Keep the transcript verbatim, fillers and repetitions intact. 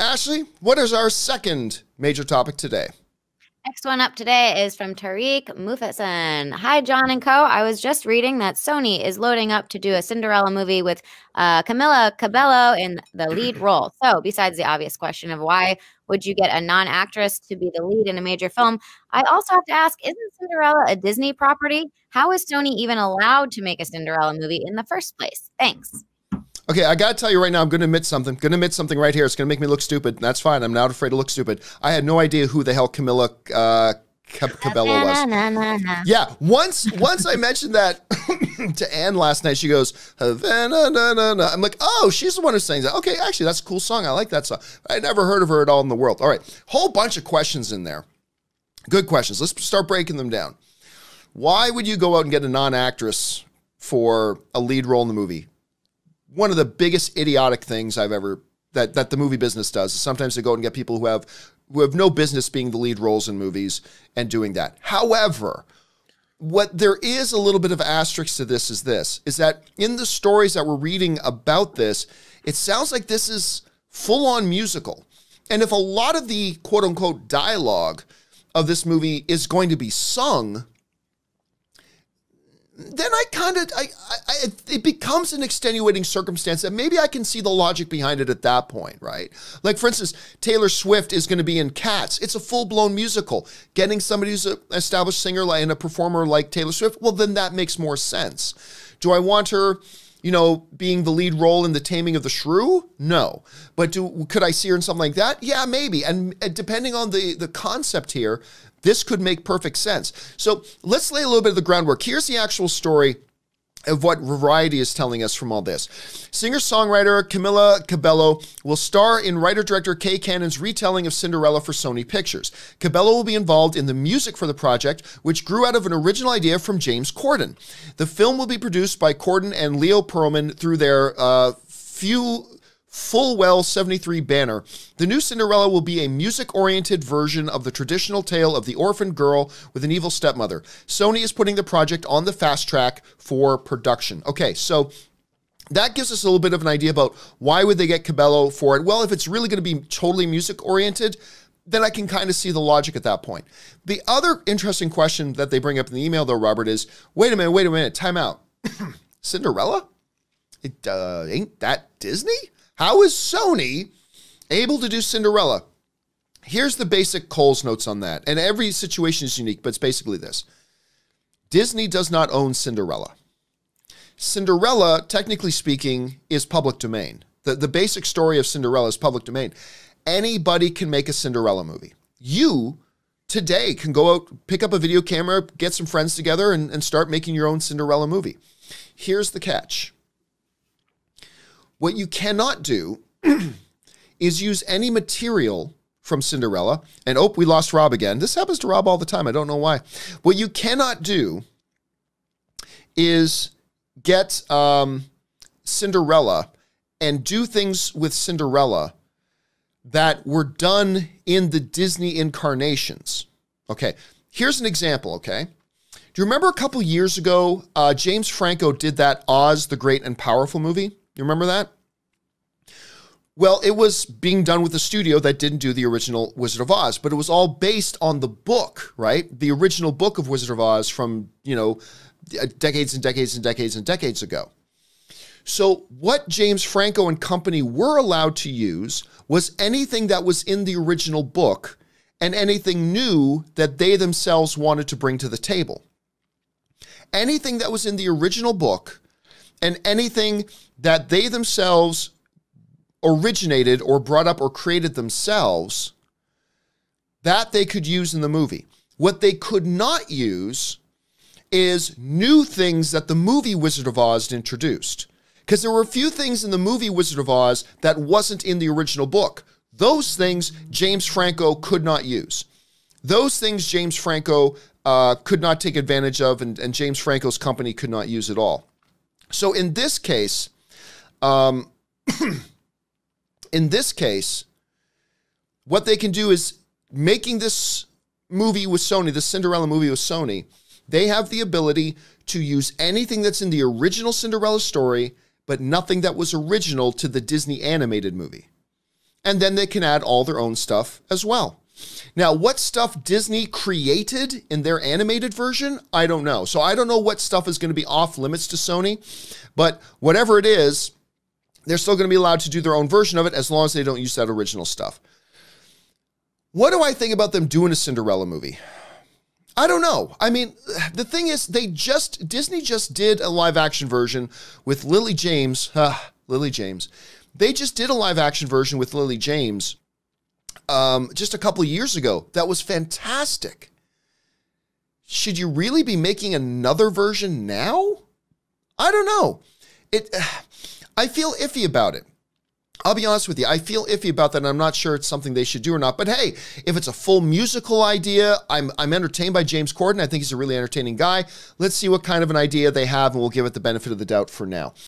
Ashley, what is our second major topic today? Next one up today is from Tarik Muffasan. Hi, John and co. I was just reading that Sony is loading up to do a Cinderella movie with uh, Camila Cabello in the lead role. So besides the obvious question of why would you get a non-actress to be the lead in a major film, I also have to ask, isn't Cinderella a Disney property? How is Sony even allowed to make a Cinderella movie in the first place? Thanks. Okay, I gotta tell you right now, I'm gonna admit something. Gonna admit something right here. It's gonna make me look stupid. That's fine. I'm not afraid to look stupid. I had no idea who the hell Camila uh, Cabello was. Na, na, na, na. Yeah, once once I mentioned that to Anne last night, she goes, Havana, na, na, na. I'm like, oh, she's the one who sings that. Okay, actually, that's a cool song. I like that song. I never heard of her at all in the world. All right, whole bunch of questions in there. Good questions. Let's start breaking them down. Why would you go out and get a non-actress for a lead role in the movie? One of the biggest idiotic things I've ever, that, that the movie business does is sometimes they go and get people who have, who have no business being the lead roles in movies and doing that. However, what there is a little bit of asterisk to this is this, is that in the stories that we're reading about this, it sounds like this is full on musical. And if a lot of the quote unquote dialogue of this movie is going to be sung, then I kind of, I, I, it becomes an extenuating circumstance that maybe I can see the logic behind it at that point, right? Like, for instance, Taylor Swift is going to be in Cats. It's a full-blown musical. Getting somebody who's an established singer and a performer like Taylor Swift, well, then that makes more sense. Do I want her, you know, being the lead role in the Taming of the Shrew? No. But do, could I see her in something like that? Yeah, maybe. And depending on the, the concept here, this could make perfect sense. So let's lay a little bit of the groundwork. Here's the actual story of what Variety is telling us from all this. Singer-songwriter Camila Cabello will star in writer-director Kay Cannon's retelling of Cinderella for Sony Pictures. Cabello will be involved in the music for the project, which grew out of an original idea from James Corden. The film will be produced by Corden and Leo Pearlman through their uh, few... Fulwell seventy-three banner. The new Cinderella will be a music-oriented version of the traditional tale of the orphaned girl with an evil stepmother. Sony is putting the project on the fast track for production. Okay, so that gives us a little bit of an idea about why would they get Cabello for it. Well, if it's really going to be totally music-oriented, then I can kind of see the logic at that point. The other interesting question that they bring up in the email, though, Robert, is, wait a minute, wait a minute, time out. Cinderella? It uh, ain't that Disney? How is Sony able to do Cinderella? Here's the basic Cole's notes on that. And every situation is unique, but it's basically this. Disney does not own Cinderella. Cinderella, technically speaking, is public domain. The, the basic story of Cinderella is public domain. Anybody can make a Cinderella movie. You, today, can go out, pick up a video camera, get some friends together, and, and start making your own Cinderella movie. Here's the catch. What you cannot do is use any material from Cinderella. And, oh, we lost Rob again. This happens to Rob all the time. I don't know why. What you cannot do is get um, Cinderella and do things with Cinderella that were done in the Disney incarnations. Okay, here's an example, okay? Do you remember a couple years ago, uh, James Franco did that Oz, the Great and Powerful movie? You remember that? Well, it was being done with a studio that didn't do the original Wizard of Oz, but it was all based on the book, right? The original book of Wizard of Oz from, you know, decades and decades and decades and decades ago. So what James Franco and company were allowed to use was anything that was in the original book and anything new that they themselves wanted to bring to the table. Anything that was in the original book and anything that they themselves originated or brought up or created themselves, that they could use in the movie. What they could not use is new things that the movie Wizard of Oz introduced. Because there were a few things in the movie Wizard of Oz that wasn't in the original book. Those things James Franco could not use. Those things James Franco uh, could not take advantage of, and, and James Franco's company could not use at all. So in this case, um, in this case, what they can do is making this movie with Sony, the Cinderella movie with Sony, they have the ability to use anything that's in the original Cinderella story, but nothing that was original to the Disney animated movie. and then they can add all their own stuff as well. Now, what stuff Disney created in their animated version, I don't know. So I don't know what stuff is going to be off limits to Sony, but whatever it is, they're still going to be allowed to do their own version of it as long as they don't use that original stuff. What do I think about them doing a Cinderella movie? I don't know. I mean, the thing is, they just, Disney just did a live action version with Lily James. Uh, Lily James. They just did a live action version with Lily James um, just a couple of years ago. That was fantastic. Should you really be making another version now? I don't know. It. Uh, I feel iffy about it. I'll be honest with you. I feel iffy about that, and I'm not sure it's something they should do or not. But hey, if it's a full musical idea, I'm, I'm entertained by James Corden. I think he's a really entertaining guy. Let's see what kind of an idea they have, and we'll give it the benefit of the doubt for now.